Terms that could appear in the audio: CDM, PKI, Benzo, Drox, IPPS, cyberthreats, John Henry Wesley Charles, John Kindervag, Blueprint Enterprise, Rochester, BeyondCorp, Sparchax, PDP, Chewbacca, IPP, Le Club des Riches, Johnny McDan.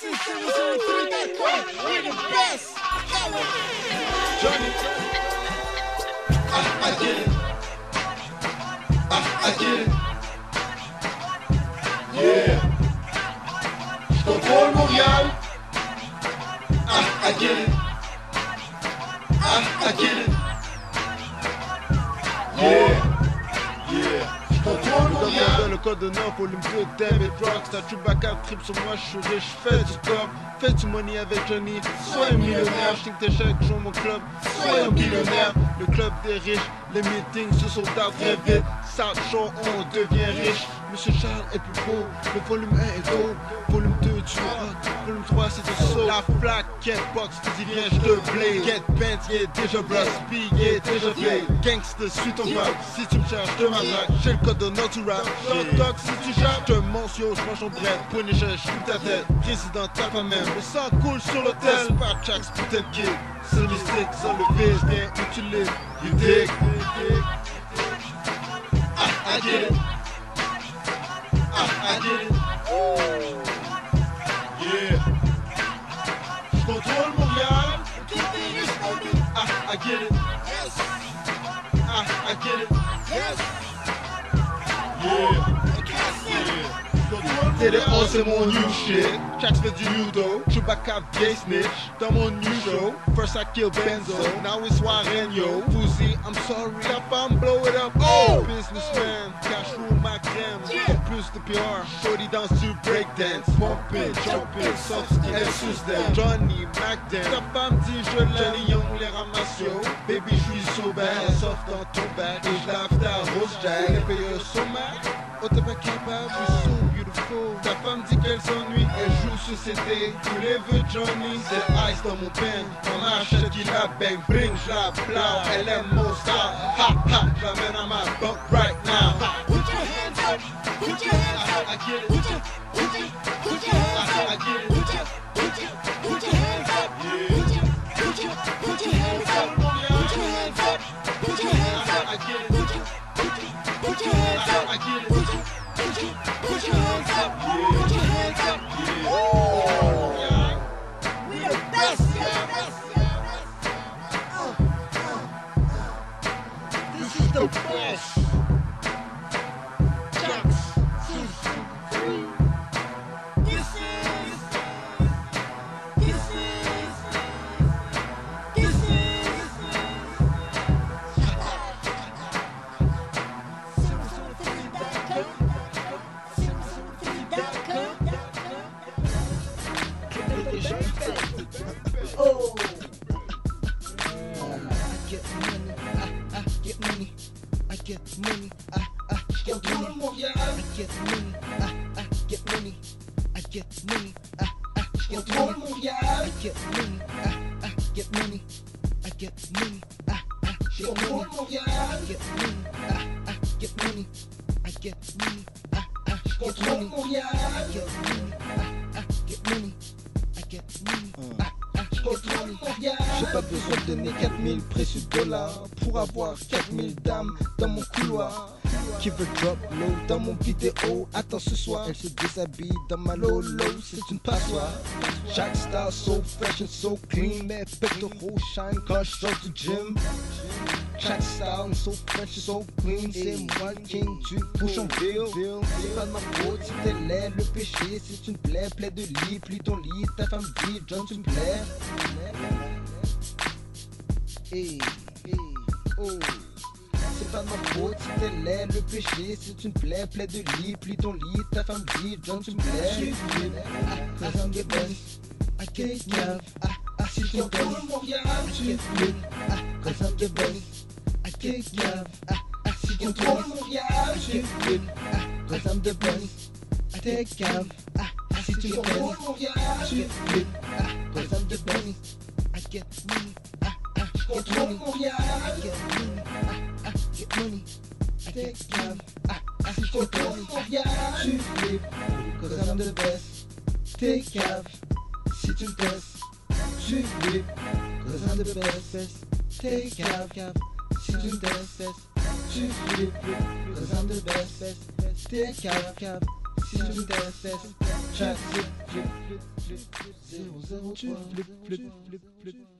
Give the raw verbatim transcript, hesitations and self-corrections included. This is three, three, three. We're the best. Johnny. I, I get it. I, I get it. Yeah. Contrôle mondial. I, I get it. I, I get it. Yeah. Yeah. Contrôle mondial. Le code d'honneur, volume deux, Deb et Drox. T'as Chewbacca, trip sur moi, je suis riche. Fais du top. Fais du money avec Johnny. Sois un millionnaire. Je tes chèques, joue mon club. Sois un millionnaire. Le club des riches. Les meetings se sont tard très vite. Ça change, on devient riche. Monsieur Charles est plus beau. Le volume un est haut. Volume deux, tu hot. Volume trois, c'est du saut. La plaque, get box, tu dis viens, je te blé. Get bent, il est déjà blast. Speed, il est déjà blé. Gangster, suis ton rap. Si tu me charges, je te matraque. J'ai le code de notre rap. J'en si tu charges, je te mentionne, je mange en bref. Punisher, je coupe ta tête. Président, tape à même. Le sang coule sur l'hôtel. Sparchax, putain de kid. C'est le stick, sans le V, je viens utiliser. You dig? I, I get it. I, I get it. Oh. Yeah. Je contrôle Montréal. I, I get it. Yes. I, I get it. Yes. Yeah. T D O c'est mon new shit. Chax fait du judo. Chewbacca gay snitch. Dans mon new show. First I kill Benzo. Now it's Warren yo. Fuzzy, I'm sorry. Stop, I'm blow it up. Oh! Businessman. Cash roule ma crème. En plus de P R. Shorty danse du breakdance. Pump it, jump it. Soft skin. Elle suce d'elle. Johnny McDan. Ta femme dit je l'aime. Johnny Young les ramasse yo. Baby, j'suis so bad. Soft dans ton bac. Et j'lave ta rose jack. Les payeurs sont mal. Oh, t'es pas capable. J'suis so beautiful. Ta femme dit qu'elle s'ennuie. Elle joue sur C D. Tous les vœux Johnny. C'est ice dans mon pen. On achète qui la bang bring. J'la plow. Elle aime mon style. Ha ha. J'amène à ma banque right now. Put your hands up. Put your hands up. I get it. Put your hands up. I get it. Put your hands up. Put your hands up. Put your hands up. Put your hands up. Put your hands up. I get it. Put your hands up. I get it. Put your hands up, yeah. Put your hands up, yeah. Oh, yeah. We the best, yeah. Best, yeah. Oh, oh, oh. This is the best. Oh, I get money, I, I get money, I get money, I, I get money, I get money, I, I get money, I get money, I, I get money, I get money, I, I get money, I get money, I, I get money, I get money, I, I get money, I get money, I, I get money, I get money, I, I get money. J'ai pas besoin de donner quatre mille précieux dollars pour avoir quatre mille dames dans mon couloir. Qui veut drop low dans mon vidéo? Attends ce soir, elle se déshabille dans ma lolo, c'est une passoire. Chaque star so fresh and so clean, mes pectoraux shine quand je sors du gym. Chaque star so fresh and so clean, c'est moi le king du bouchonville. C'est pas de ma faute si t'es laid, le péché c'est une plaie. Plaie de lit, plie ton lit, ta femme dit John tu me plais. Hey, hey, oh. C'est pas de ma faute si t'es laid, le péché c'est une plaie. Plaie de lit, plie ton lit, ta femme dit John tu me plais. Cause I'm the best, I can't love. Si je t'en donne, je suis venu. Cause I'm the best, I can't love. Si je t'en donne, je suis venu. Cause I'm the best, I take love. Si tu t'en donnes, je suis venu. Cause I'm the best, I get money. I get money, I get money. I get money, I take love. I, I see your body, you flip. Cause I'm the best, take love. Si tu baisses, tu flip. Cause I'm the best, take love. Si tu baisses, tu flip. Cause I'm the best, take love. Si tu baisses, tu flip. cheese, le, le, le, le, le,